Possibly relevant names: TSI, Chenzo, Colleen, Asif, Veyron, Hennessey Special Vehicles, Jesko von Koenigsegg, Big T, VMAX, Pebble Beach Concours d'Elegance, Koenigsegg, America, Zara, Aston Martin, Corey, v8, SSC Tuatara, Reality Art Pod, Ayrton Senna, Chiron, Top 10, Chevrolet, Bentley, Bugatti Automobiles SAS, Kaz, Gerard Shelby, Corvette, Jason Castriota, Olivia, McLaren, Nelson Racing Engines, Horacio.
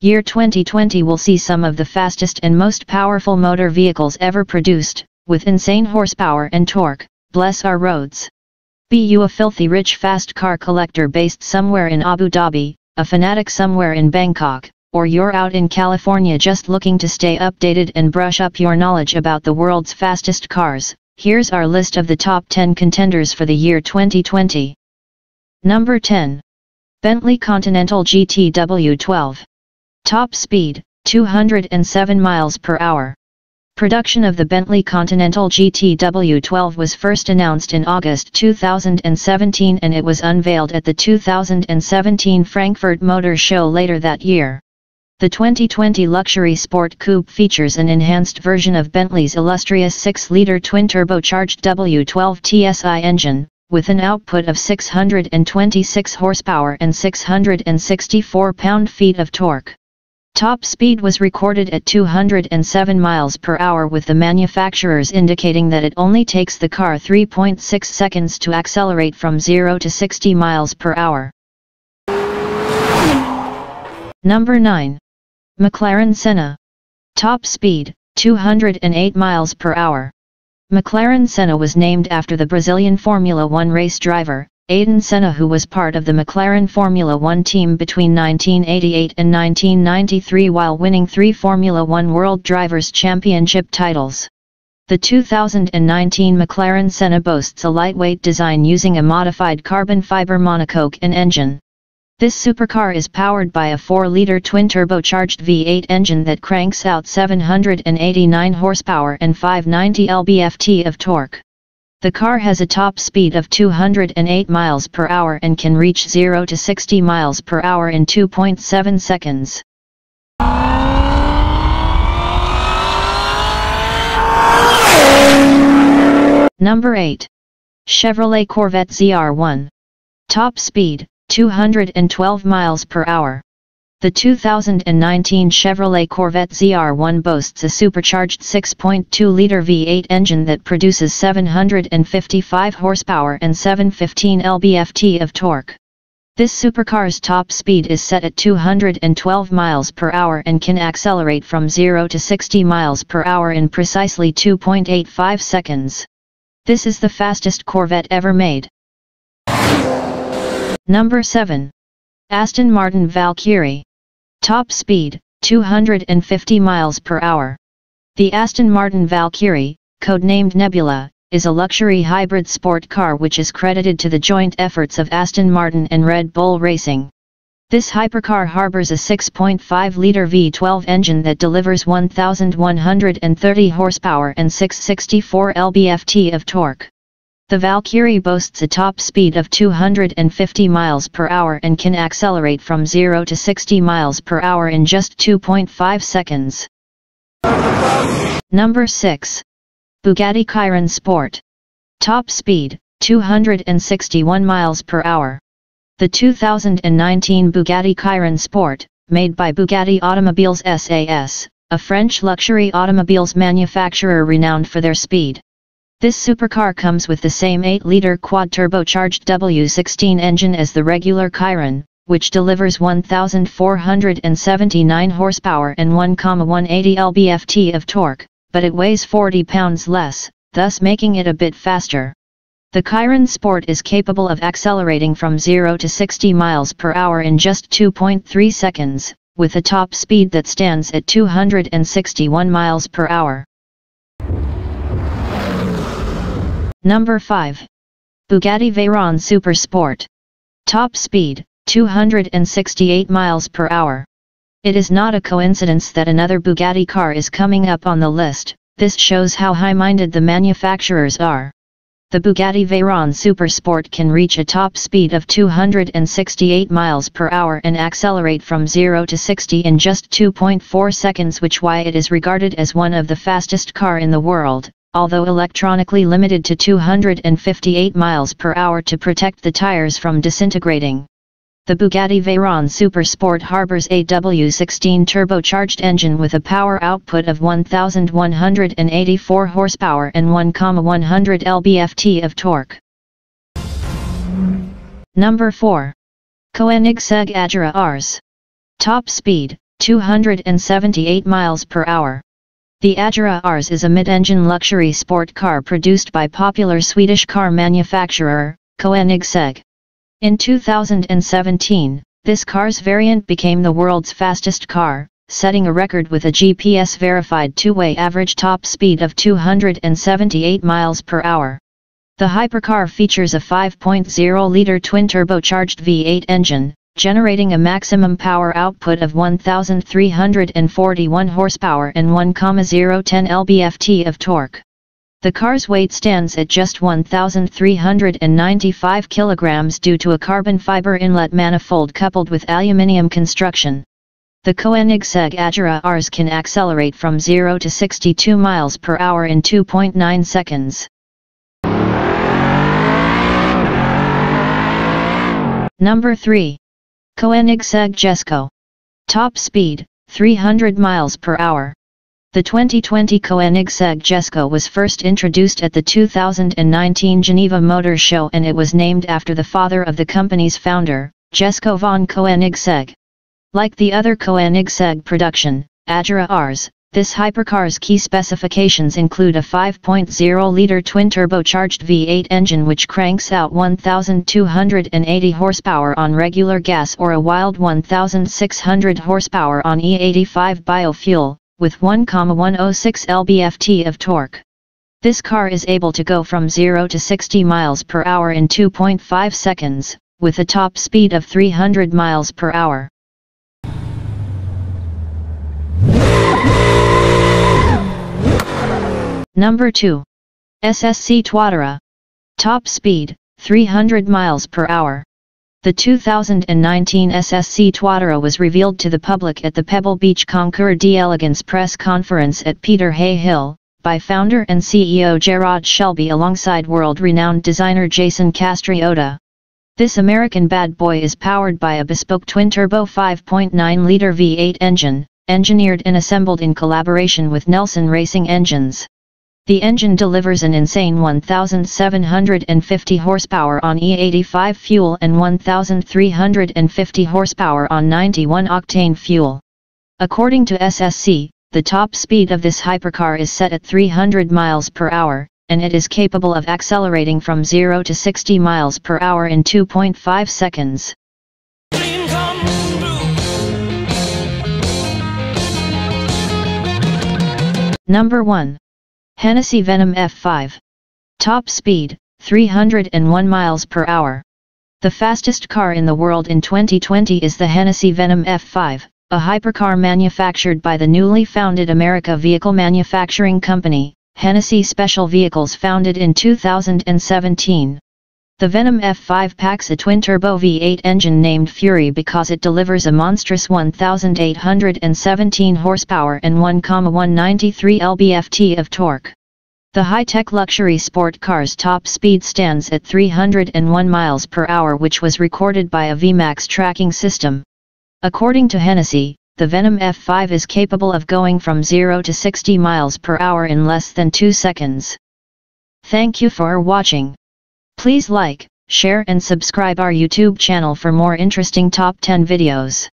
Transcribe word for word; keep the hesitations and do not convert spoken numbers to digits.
Year twenty twenty will see some of the fastest and most powerful motor vehicles ever produced, with insane horsepower and torque, bless our roads. Be you a filthy rich fast car collector based somewhere in Abu Dhabi, a fanatic somewhere in Bangkok, or you're out in California just looking to stay updated and brush up your knowledge about the world's fastest cars, here's our list of the top ten contenders for the year twenty twenty. Number ten. Bentley Continental G T W twelve. Top speed, two hundred seven miles per hour. Production of the Bentley Continental G T W twelve was first announced in August two thousand seventeen, and it was unveiled at the two thousand seventeen Frankfurt Motor Show later that year. The twenty twenty luxury sport coupe features an enhanced version of Bentley's illustrious six liter twin-turbocharged W twelve T S I engine, with an output of six hundred twenty-six horsepower and six hundred sixty-four pound-feet of torque. Top speed was recorded at two hundred seven miles per hour, with the manufacturers indicating that it only takes the car three point six seconds to accelerate from zero to sixty miles per hour. Number nine. McLaren Senna. Top speed, two hundred eight miles per hour. McLaren Senna was named after the Brazilian Formula One race driver, Ayrton Senna, who was part of the McLaren Formula One team between nineteen eighty-eight and nineteen ninety-three, while winning three Formula One World Drivers' Championship titles. The two thousand nineteen McLaren Senna boasts a lightweight design using a modified carbon fiber monocoque and engine. This supercar is powered by a four liter twin-turbocharged V eight engine that cranks out seven hundred eighty-nine horsepower and five hundred ninety pound-feet of torque. The car has a top speed of two hundred eight miles per hour and can reach zero to sixty miles per hour in two point seven seconds. Number eight. Chevrolet Corvette Z R one. Top speed, two hundred twelve miles per hour. The two thousand nineteen Chevrolet Corvette Z R one boasts a supercharged six point two liter V eight engine that produces seven hundred fifty-five horsepower and seven hundred fifteen pound-feet of torque. This supercar's top speed is set at two hundred twelve miles per hour and can accelerate from zero to sixty miles per hour in precisely two point eight five seconds. This is the fastest Corvette ever made. Number seven. Aston Martin Valkyrie. Top speed, two hundred fifty miles per hour. The Aston Martin Valkyrie, codenamed Nebula, is a luxury hybrid sport car which is credited to the joint efforts of Aston Martin and Red Bull Racing. This hypercar harbors a six point five liter V twelve engine that delivers one thousand one hundred thirty horsepower and six hundred sixty-four pound-feet of torque. The Valkyrie boasts a top speed of two hundred fifty miles per hour and can accelerate from zero to sixty miles per hour in just two point five seconds. Number six. Bugatti Chiron Sport. Top speed, two hundred sixty-one miles per hour. The two thousand nineteen Bugatti Chiron Sport, made by Bugatti Automobiles S A S, a French luxury automobiles manufacturer renowned for their speed. This supercar comes with the same eight liter quad-turbocharged W sixteen engine as the regular Chiron, which delivers one thousand four hundred seventy-nine horsepower and one thousand one hundred eighty pound-feet of torque, but it weighs forty pounds less, thus making it a bit faster. The Chiron Sport is capable of accelerating from zero to sixty miles per hour in just two point three seconds, with a top speed that stands at two hundred sixty-one miles per hour. Number five. Bugatti Veyron Super Sport. Top speed, two hundred sixty-eight miles per hour. It is not a coincidence that another Bugatti car is coming up on the list. This shows how high-minded the manufacturers are. The Bugatti Veyron Super Sport can reach a top speed of two hundred sixty-eight miles per hour and accelerate from zero to sixty in just two point four seconds, which is why it is regarded as one of the fastest cars in the world, although electronically limited to two hundred fifty-eight miles per hour to protect the tires from disintegrating. The Bugatti Veyron Super Sport harbors a W sixteen turbocharged engine with a power output of one thousand one hundred eighty-four horsepower and one thousand one hundred pound-feet of torque. Number four. Koenigsegg Agera Rs. Top speed, two hundred seventy-eight miles per hour. The Ajura Rs is a mid-engine luxury sport car produced by popular Swedish car manufacturer, Koenigsegg. In two thousand seventeen, this car's variant became the world's fastest car, setting a record with a G P S-verified two-way average top speed of two hundred seventy-eight miles per hour. The hypercar features a five point oh liter twin-turbocharged V eight engine, generating a maximum power output of one thousand three hundred forty-one horsepower and one thousand ten pound-feet of torque. The car's weight stands at just one thousand three hundred ninety-five kilograms due to a carbon fiber inlet manifold coupled with aluminium construction. The Koenigsegg Ajura Rs can accelerate from zero to sixty-two miles per hour in two point nine seconds. Number three. Koenigsegg Jesko. Top speed, three hundred miles per hour. The twenty twenty Koenigsegg Jesko was first introduced at the two thousand nineteen Geneva Motor Show, and it was named after the father of the company's founder, Jesko von Koenigsegg. Like the other Koenigsegg production, Ajura Rs, this hypercar's key specifications include a five point oh liter twin-turbocharged V eight engine which cranks out one thousand two hundred eighty horsepower on regular gas or a wild one thousand six hundred horsepower on E eighty-five biofuel, with one thousand one hundred six pound-feet of torque. This car is able to go from zero to sixty miles per hour in two point five seconds, with a top speed of three hundred miles per hour. Number two. S S C Tuatara. Top speed, three hundred miles per hour. The two thousand nineteen S S C Tuatara was revealed to the public at the Pebble Beach Concours d'Elegance press conference at Peter Hay Hill, by founder and C E O Gerard Shelby alongside world-renowned designer Jason Castriota. This American bad boy is powered by a bespoke twin-turbo five point nine liter V eight engine, engineered and assembled in collaboration with Nelson Racing Engines. The engine delivers an insane one thousand seven hundred fifty horsepower on E eighty-five fuel and one thousand three hundred fifty horsepower on ninety-one octane fuel. According to S S C, the top speed of this hypercar is set at three hundred miles per hour, and it is capable of accelerating from zero to sixty miles per hour in two point five seconds. Number one. Hennessey Venom F five. Top speed, three hundred one miles per hour. The fastest car in the world in twenty twenty is the Hennessey Venom F five, a hypercar manufactured by the newly founded America Vehicle Manufacturing Company, Hennessey Special Vehicles, founded in two thousand seventeen. The Venom F five packs a twin-turbo V eight engine named Fury because it delivers a monstrous one thousand eight hundred seventeen horsepower and one thousand one hundred ninety-three pound-feet of torque. The high-tech luxury sport car's top speed stands at three hundred one miles per hour, which was recorded by a V MAX tracking system. According to Hennessey, the Venom F five is capable of going from zero to sixty miles per hour in less than two seconds. Thank you for watching. Please like, share and subscribe our YouTube channel for more interesting top ten videos.